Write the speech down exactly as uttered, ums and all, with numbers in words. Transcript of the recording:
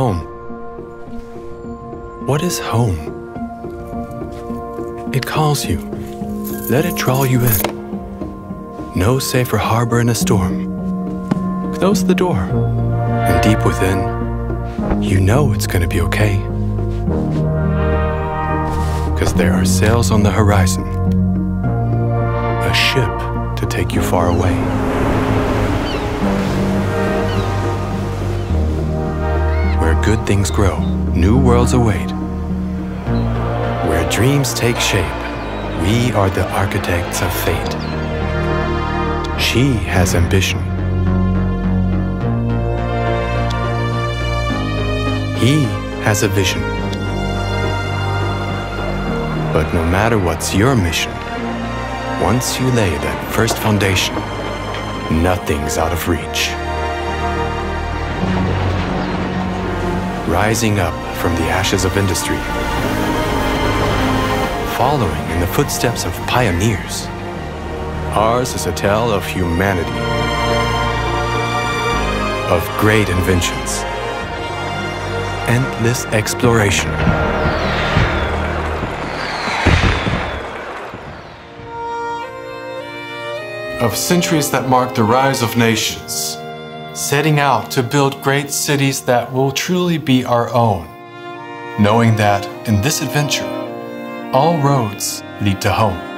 home? What is home? It calls you. Let it draw you in. No safer harbor in a storm. Close the door, and deep within, you know it's gonna be okay. Cause there are sails on the horizon. A ship to take you far away. Good things grow, new worlds await. Where dreams take shape, we are the architects of fate. She has ambition. He has a vision. But no matter what's your mission, once you lay that first foundation, nothing's out of reach. Rising up from the ashes of industry, following in the footsteps of pioneers, ours is a tale of humanity, of great inventions, endless exploration, of centuries that mark the rise of nations, setting out to build great cities that will truly be our own, knowing that in this adventure, all roads lead to home.